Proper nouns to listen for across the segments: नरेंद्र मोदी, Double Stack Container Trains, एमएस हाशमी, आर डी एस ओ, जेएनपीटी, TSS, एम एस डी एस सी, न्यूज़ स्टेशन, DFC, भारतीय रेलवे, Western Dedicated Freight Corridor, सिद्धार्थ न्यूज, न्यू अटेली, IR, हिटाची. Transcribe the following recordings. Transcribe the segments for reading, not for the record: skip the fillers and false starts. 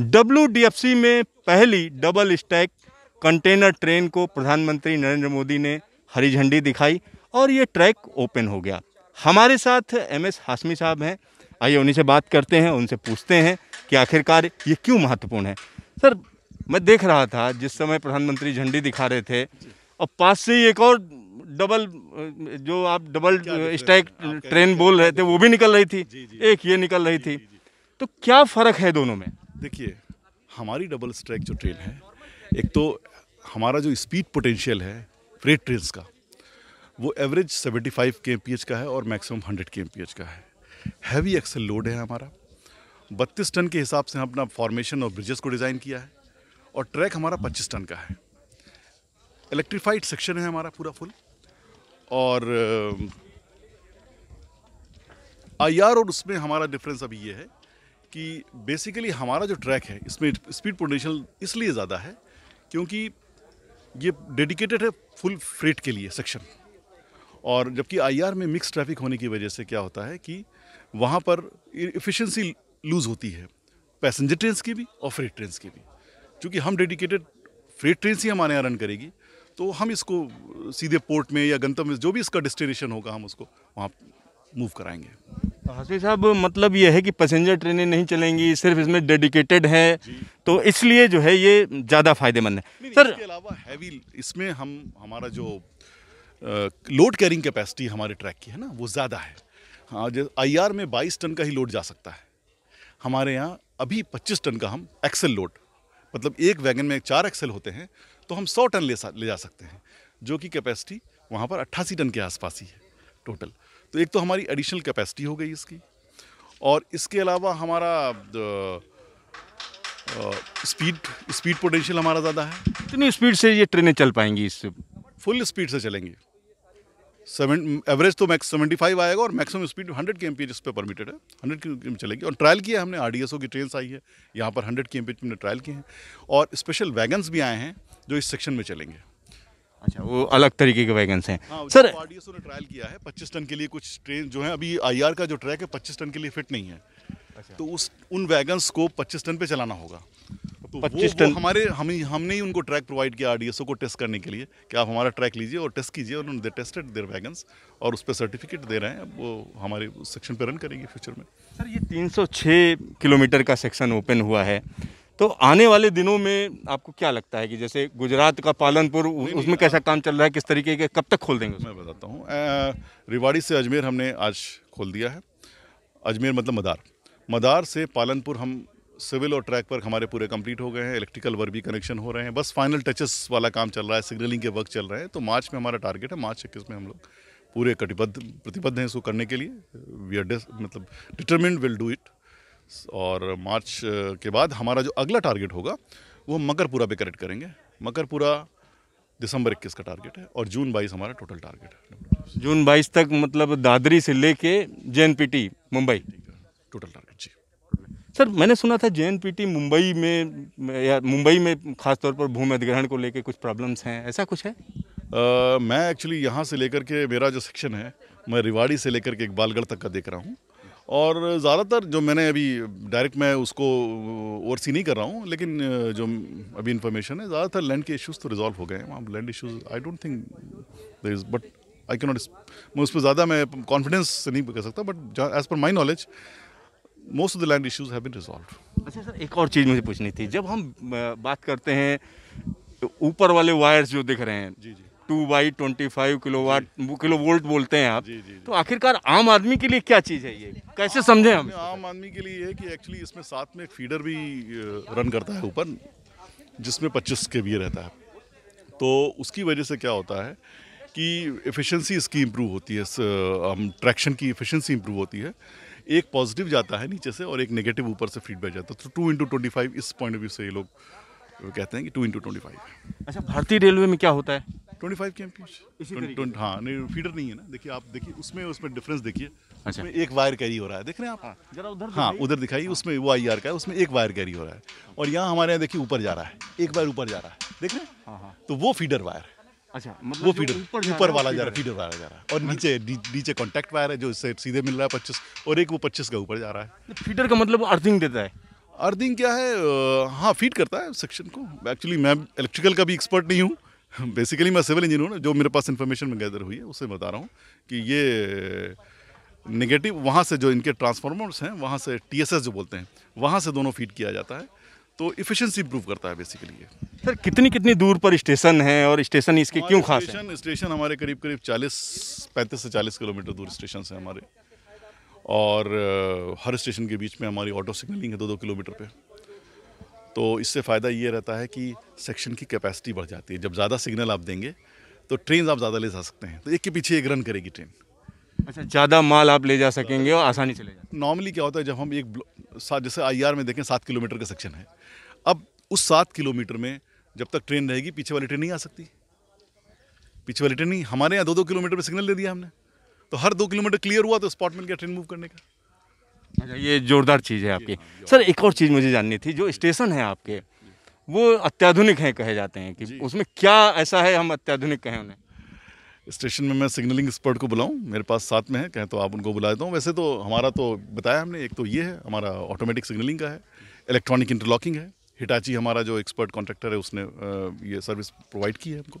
WDFC में पहली double stack container train को प्रधानमंत्री नरेंद्र मोदी ने हरी झंडी दिखाई और ये ट्रैक ओपन हो गया। हमारे साथ MS हाशमी साहब हैं, आइए उन्हीं से बात करते हैं, उनसे पूछते हैं कि आखिरकार ये क्यों महत्वपूर्ण है। सर, मैं देख रहा था जिस समय प्रधानमंत्री झंडी दिखा रहे थे और पास से ही एक और डबल, जो आप डबल स्टैक ट्रेन बोल रहे थे, वो भी निकल रही थी, एक ये निकल रही थी, तो क्या फ़र्क है दोनों में? देखिए, हमारी डबल स्ट्रैक जो ट्रेन है, एक तो हमारा जो स्पीड पोटेंशियल है फ्रेट ट्रेन का, वो एवरेज 75 kmph का है और मैक्सिमम 100 kmph का है। हैवी एक्सल लोड है हमारा, 32 टन के हिसाब से हम अपना फॉर्मेशन और ब्रिजेस को डिज़ाइन किया है और ट्रैक हमारा 25 टन का है। इलेक्ट्रीफाइड सेक्शन है हमारा पूरा फुल, और IR और उसमें हमारा डिफरेंस अभी ये है कि बेसिकली हमारा जो ट्रैक है इसमें स्पीड पोटेंशियल इसलिए ज़्यादा है क्योंकि ये डेडिकेटेड है फुल फ्रेट के लिए सेक्शन, और जबकि IR में मिक्स ट्रैफिक होने की वजह से क्या होता है कि वहाँ पर एफिशिएंसी लूज़ होती है पैसेंजर ट्रेन्स की भी और फ्रेट ट्रेन्स की भी। क्योंकि हम डेडिकेटेड फ्रेट ट्रेन ही हमारे यहाँ रन करेगी, तो हम इसको सीधे पोर्ट में या गंतव्य जो भी इसका डेस्टिनेशन होगा हम उसको वहाँ मूव कराएंगे। हाशमी साहब, मतलब यह है कि पैसेंजर ट्रेनें नहीं चलेंगी, सिर्फ इसमें डेडिकेटेड है, तो इसलिए जो है ये ज़्यादा फायदेमंद है। सर, इसके अलावा हैवी इसमें हमारा जो लोड कैरिंग कैपेसिटी हमारे ट्रैक की है ना, वो ज़्यादा है। हाँ, जो IR में 22 टन का ही लोड जा सकता है, हमारे यहाँ अभी 25 टन का हम एक्सेल लोड, मतलब एक वैगन में 4 एक्सेल होते हैं तो हम 100 टन ले जा सकते हैं, जो कि कैपेसिटी वहाँ पर 88 टन के आसपास ही है टोटल। तो एक तो हमारी एडिशनल कैपेसिटी हो गई इसकी, और इसके अलावा हमारा स्पीड पोटेंशियल हमारा ज़्यादा है। कितनी स्पीड से ये ट्रेनें चल पाएंगी? इससे फुल स्पीड से चलेंगे, एवरेज तो मैक्स 75 आएगा और मैक्सिमम स्पीड 100 kmph इस पर परमिटेड है, 100 kmph चलेगी। और ट्रायल किया हमने, RDSO की ट्रेन आई है यहाँ पर, 100 kmph हमने ट्रायल किए हैं, और स्पेशल वैगन्स भी आए हैं जो इस सेक्शन में चलेंगे। अच्छा, वो अलग तरीके के वैगन्स हैं। हाँ, सर, RDSO ने ट्रायल किया है 25 टन के लिए, कुछ ट्रेन जो है अभी IR का जो ट्रैक है 25 टन के लिए फिट नहीं है। अच्छा। तो उन वैगन्स को 25 टन पे चलाना होगा, तो 25 टन हमने ही उनको ट्रैक प्रोवाइड किया RDSO को टेस्ट करने के लिए कि आप हमारा ट्रैक लीजिए और टेस्ट कीजिए, और उन्होंने टेस्टेड देयर वैगन्स और उस पर सर्टिफिकेट दे रहे हैं, वो हमारे उस सेक्शन पर रन करेंगे फ्यूचर में। सर, ये 306 किलोमीटर का सेक्शन ओपन हुआ है, तो आने वाले दिनों में आपको क्या लगता है कि जैसे गुजरात का पालनपुर, उसमें कैसा काम चल रहा है, किस तरीके के, कब तक खोल देंगे? मैं बताता हूँ, रिवाड़ी से अजमेर हमने आज खोल दिया है, अजमेर मतलब मदार से पालनपुर, हम सिविल और ट्रैक वर्क हमारे पूरे कंप्लीट हो गए हैं, इलेक्ट्रिकल वर्क भी कनेक्शन हो रहे हैं, बस फाइनल टचेस वाला काम चल रहा है, सिग्नलिंग के वर्क चल रहे हैं। तो मार्च में हमारा टारगेट है, मार्च 21 में हम लोग पूरे प्रतिबद्ध हैं इसको करने के लिए। वी आर मतलब डिटरमिन्ड, विल डू इट। और मार्च के बाद हमारा जो अगला टारगेट होगा वो हम मकरपुरा पे करेक्ट करेंगे। मकरपुरा दिसंबर 21 का टारगेट है, और जून 22 हमारा टोटल टारगेट है। जून 22 तक मतलब दादरी से लेके JNPT मुंबई टोटल टारगेट। जी सर, मैंने सुना था JNPT मुंबई में, या मुंबई में खासतौर पर भूमि अधिग्रहण को लेके कुछ प्रॉब्लम्स हैं, ऐसा कुछ है? मैं एक्चुअली यहाँ से लेकर के मेरा जो सेक्शन है, मैं रिवाड़ी से लेकर के इकबालगढ़ तक का देख रहा हूँ, और ज़्यादातर जो मैंने अभी डायरेक्ट मैं उसको ओवरसी नहीं कर रहा हूँ, लेकिन जो अभी इन्फॉर्मेशन है ज़्यादातर लैंड के इश्यूज़ तो रिजॉल्व हो गए हैं वहाँ। Land issues I don't think there is, but I can not, मैं उस पर ज़्यादा मैं कॉन्फिडेंस से नहीं कह सकता, but as per my knowledge most of the land issues have been resolve. अच्छा सर, एक और चीज़ मुझे पूछनी थी, जब हम बात करते हैं ऊपर वाले वायर्स जो दिख रहे हैं, जी जी, 2/25 किलोवोल्ट बोलते हैं आप, जी, जी, जी। तो आखिरकार आम आदमी के लिए क्या चीज़ है ये, कैसे समझें हम? आम आदमी के लिए ये कि एक्चुअली इसमें साथ में एक फीडर भी रन करता है ऊपर, जिसमें 25 kVA रहता है, तो उसकी वजह से क्या होता है कि एफिशिएंसी इसकी इम्प्रूव होती है, ट्रैक्शन की एफिशिएंसी इम्प्रूव होती है। एक पॉजिटिव जाता है नीचे से और एक नेगेटिव ऊपर से फीडबैक जाता है, तो 2x25 इस पॉइंट ऑफ व्यू से ये लोग कहते हैं कि 2x25। अच्छा, भारतीय रेलवे में क्या होता है? 25 kmph। हाँ, नहीं फीडर नहीं है ना, देखिए आप, देखिए उसमें डिफरेंस देखिए। अच्छा, उसमें एक वायर कैरी हो रहा है, देख रहे हैं आप? हाँ, जरा उधर, हाँ उधर दिखाइए, उसमें वो IR का है, उसमें एक वायर कैरी हो रहा है, और यहाँ हमारे यहाँ देखिए ऊपर जा रहा है, एक वायर ऊपर जा रहा है, देख रहे हैं? हाँ, तो वो फीडर वायर है। अच्छा, मतलब वो फीडर ऊपर वाला जा रहा है, फीडर वाला जा रहा है, और नीचे कॉन्टैक्ट वायर है जो इससे सीधे मिल रहा है 25, और एक वो 25 का ऊपर जा रहा है। फीडर का मतलब अर्थिंग देता है? अर्थिंग क्या है, हाँ फीड करता है सेक्शन को। एक्चुअली मैं इलेक्ट्रिकल का भी एक्सपर्ट नहीं हूँ, बेसिकली मैं सिविल इंजीनियर हूँ। जो मेरे पास इन्फॉर्मेशन में गैदर हुई है उससे बता रहा हूँ कि ये नेगेटिव वहाँ से जो इनके ट्रांसफार्मर्स हैं वहाँ से टीएसएस जो बोलते हैं वहाँ से दोनों फीड किया जाता है, तो इफिशिएंसी इंप्रूव करता है बेसिकली ये। सर कितनी कितनी दूर पर स्टेशन है और स्टेशन इसके क्यों खास है? स्टेशन हमारे करीब करीब 35 से 40 किलोमीटर दूर स्टेशन है हमारे, और हर स्टेशन के बीच में हमारी ऑटो सिग्नलिंग है 2-2 किलोमीटर पे। तो इससे फ़ायदा ये रहता है कि सेक्शन की कैपेसिटी बढ़ जाती है। जब ज़्यादा सिग्नल आप देंगे तो ट्रेन आप ज़्यादा ले जा सकते हैं, तो एक के पीछे एक रन करेगी ट्रेन। अच्छा, ज़्यादा माल आप ले जा सकेंगे और आसानी से ले जाएंगे। नॉर्मली क्या होता है, जब हम जैसे IR में देखें 7 किलोमीटर का सेक्शन है, अब उस 7 किलोमीटर में जब तक ट्रेन रहेगी पीछे वाली ट्रेन नहीं आ सकती, पीछे वाली ट्रेन नहीं। हमारे यहाँ 2-2 किलोमीटर पर सिग्नल दे दिया हमने, तो हर 2 किलोमीटर क्लियर हुआ तो स्पॉट मिल गया ट्रेन मूव करने का। अच्छा, ये जोरदार चीज़ है आपकी। सर एक और चीज़ मुझे जाननी थी, जो स्टेशन है आपके वो अत्याधुनिक हैं कहे जाते हैं, कि उसमें क्या ऐसा है हम अत्याधुनिक कहें उन्हें? स्टेशन में मैं सिग्नलिंग एक्सपर्ट को बुलाऊं, मेरे पास साथ में है, कहें तो आप उनको बुला देता हूँ। वैसे तो हमारा तो बताया हमने, एक तो ये है हमारा ऑटोमेटिक सिग्नलिंग का है, इलेक्ट्रॉनिक इंटरलॉकिंग है। हिटाची हमारा जो एक्सपर्ट कॉन्ट्रैक्टर है उसने ये सर्विस प्रोवाइड की है हमको,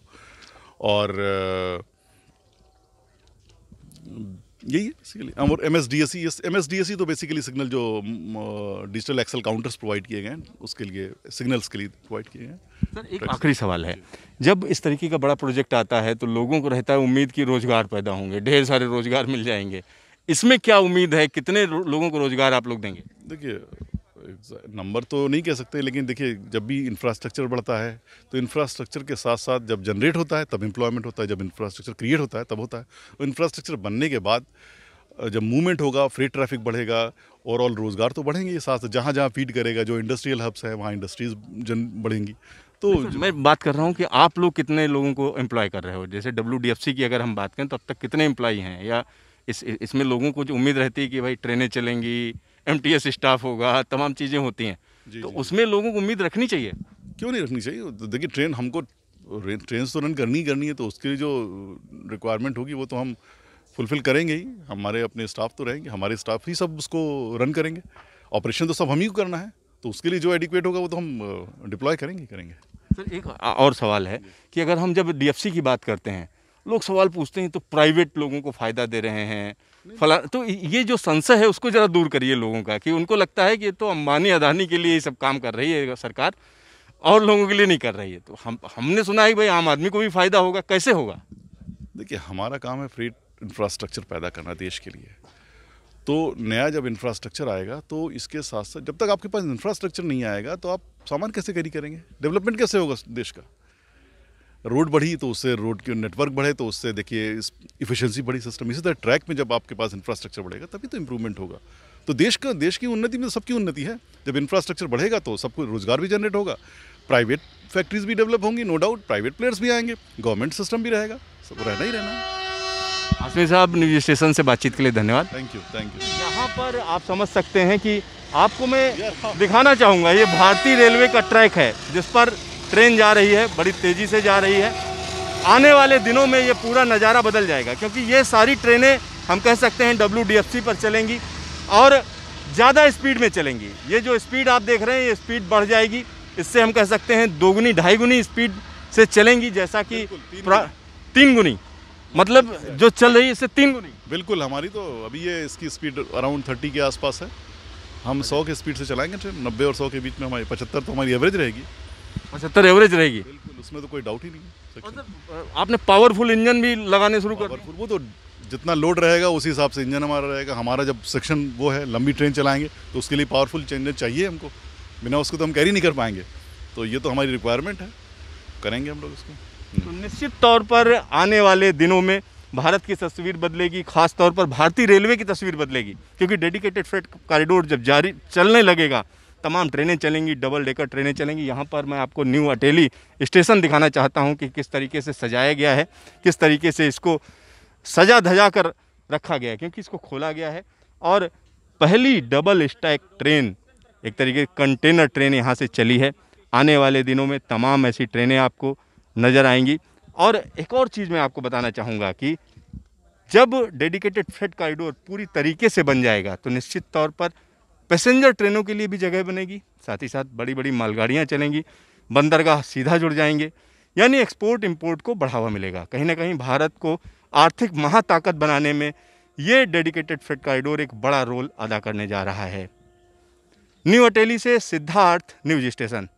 और यही है बेसिकली। और एम एस डी एस सी तो बेसिकली सिग्नल जो डिजिटल एक्सल काउंटर्स प्रोवाइड किए गए हैं उसके लिए, सिग्नल्स के लिए प्रोवाइड किए गए। सर एक आखिरी सवाल है, जब इस तरीके का बड़ा प्रोजेक्ट आता है तो लोगों को रहता है उम्मीद कि रोज़गार पैदा होंगे, ढेर सारे रोज़गार मिल जाएंगे। इसमें क्या उम्मीद है, कितने लोगों को रोज़गार आप लोग देंगे? देखिए नंबर तो नहीं कह सकते, लेकिन देखिए जब भी इंफ्रास्ट्रक्चर बढ़ता है तो इंफ्रास्ट्रक्चर के साथ साथ जब जनरेट होता है तब एम्प्लॉयमेंट होता है, जब इंफ्रास्ट्रक्चर क्रिएट होता है तब होता है। इंफ्रास्ट्रक्चर बनने के बाद जब मूवमेंट होगा, फ्रेट ट्रैफिक बढ़ेगा, ओवरऑल रोज़गार तो बढ़ेंगे ये साथ। जहाँ जहाँ फीड करेगा, जो इंडस्ट्रियल हब्स हैं वहाँ इंडस्ट्रीज बढ़ेंगी। तो मैं बात कर रहा हूँ कि आप लोग कितने लोगों को एम्प्लॉय कर रहे हो, जैसे WDFC की अगर हम बात करें तो अब तक कितने एम्प्लॉय हैं, या इसमें लोगों को जो उम्मीद रहती है कि भाई ट्रेनें चलेंगी, MTS स्टाफ होगा, तमाम चीज़ें होती हैं, तो उसमें लोगों को उम्मीद रखनी चाहिए। क्यों नहीं रखनी चाहिए? देखिए ट्रेन हमको ट्रेन तो रन करनी है, तो उसके लिए जो रिक्वायरमेंट होगी वो तो हम फुलफ़िल करेंगे ही। हमारे अपने स्टाफ तो रहेंगे, हमारे स्टाफ ही सब उसको रन करेंगे, ऑपरेशन तो सब हम ही को करना है, तो उसके लिए जो एडिक्वेट होगा वो तो हम डिप्लॉय करेंगे। सर एक और सवाल है कि अगर हम जब DFC की बात करते हैं, लोग सवाल पूछते हैं तो प्राइवेट लोगों को फ़ायदा दे रहे हैं फला, तो ये जो संशय है उसको ज़रा दूर करिए लोगों का, कि उनको लगता है कि तो अंबानी अदानी के लिए ये सब काम कर रही है सरकार और लोगों के लिए नहीं कर रही है। तो हमने सुना है भाई आम आदमी को भी फ़ायदा होगा, कैसे होगा? देखिए हमारा काम है फ्रेट इंफ्रास्ट्रक्चर पैदा करना देश के लिए, तो नया जब इंफ्रास्ट्रक्चर आएगा तो इसके साथ साथ जब तक आपके पास इंफ्रास्ट्रक्चर नहीं आएगा तो आप सामान कैसे कैरी करेंगे, डेवलपमेंट कैसे होगा देश का? रोड बढ़ी तो उससे रोड के नेटवर्क बढ़े, तो उससे देखिए इफिशिएंसी बढ़ी सिस्टम। इसी तरह ट्रैक में जब आपके पास इंफ्रास्ट्रक्चर बढ़ेगा तभी तो इम्प्रूवमेंट होगा। तो देश की उन्नति में सबकी उन्नति है। जब इंफ्रास्ट्रक्चर बढ़ेगा तो सबको रोजगार भी जनरेट होगा, प्राइवेट फैक्ट्रीज भी डेवलप होंगी, नो डाउट प्राइवेट प्लेयर्स भी आएंगे, गवर्नमेंट सिस्टम भी रहेगा, सब रहना ही रहना है। हाशमी साहब न्यूज स्टेशन से बातचीत के लिए धन्यवाद। Thank you. यहाँ पर आप समझ सकते हैं कि आपको मैं दिखाना चाहूँगा, ये भारतीय रेलवे का ट्रैक है जिस पर ट्रेन जा रही है, बड़ी तेज़ी से जा रही है। आने वाले दिनों में ये पूरा नज़ारा बदल जाएगा, क्योंकि ये सारी ट्रेनें हम कह सकते हैं WDFC पर चलेंगी और ज़्यादा स्पीड में चलेंगी। ये जो स्पीड आप देख रहे हैं ये स्पीड बढ़ जाएगी, इससे हम कह सकते हैं 2-2.5 गुनी स्पीड से चलेंगी, जैसा कि 3 गुनी, मतलब जो चल रही है इससे 3 गुनी। बिल्कुल, हमारी तो अभी ये इसकी स्पीड अराउंड 30 के आसपास है, हम 100 के स्पीड से चलाएंगे ट्रेन, 90 और 100 के बीच में हमारी 75 तो हमारी एवरेज रहेगी। 75 एवरेज रहेगी, बिल्कुल, उसमें तो कोई डाउट ही नहीं। आपने पावरफुल इंजन भी लगाने शुरू कर दिए? वो तो जितना लोड रहेगा उसी हिसाब से इंजन हमारा रहेगा। हमारा जब सेक्शन वो है लंबी ट्रेन चलाएंगे तो उसके लिए पावरफुल इंजन चाहिए हमको, बिना उसको तो हम कैरी नहीं कर पाएंगे, तो ये तो हमारी रिक्वायरमेंट है, करेंगे हम लोग इसको। तो निश्चित तौर पर आने वाले दिनों में भारत की तस्वीर बदलेगी, खास तौर पर भारतीय रेलवे की तस्वीर बदलेगी, क्योंकि डेडिकेटेड फ्रेट कॉरिडोर जब जारी चलने लगेगा तमाम ट्रेनें चलेंगी, डबल डेकर ट्रेनें चलेंगी। यहाँ पर मैं आपको न्यू अटेली स्टेशन दिखाना चाहता हूँ कि किस तरीके से सजाया गया है, किस तरीके से इसको सजा धजा कर रखा गया है, क्योंकि इसको खोला गया है। और पहली डबल स्टैक ट्रेन, एक तरीके की कंटेनर ट्रेन यहाँ से चली है। आने वाले दिनों में तमाम ऐसी ट्रेनें आपको नज़र आएंगी। और एक और चीज़ मैं आपको बताना चाहूँगा कि जब डेडिकेटेड फ्रेट कॉरिडोर पूरी तरीके से बन जाएगा तो निश्चित तौर पर पैसेंजर ट्रेनों के लिए भी जगह बनेगी, साथ ही साथ बड़ी बड़ी मालगाड़ियाँ चलेंगी, बंदरगाह सीधा जुड़ जाएंगे, यानी एक्सपोर्ट इम्पोर्ट को बढ़ावा मिलेगा। कहीं ना कहीं भारत को आर्थिक महाताकत बनाने में ये डेडिकेटेड फ्रेट कॉरिडोर एक बड़ा रोल अदा करने जा रहा है। न्यू अटेली से सिद्धार्थ न्यूज स्टेशन।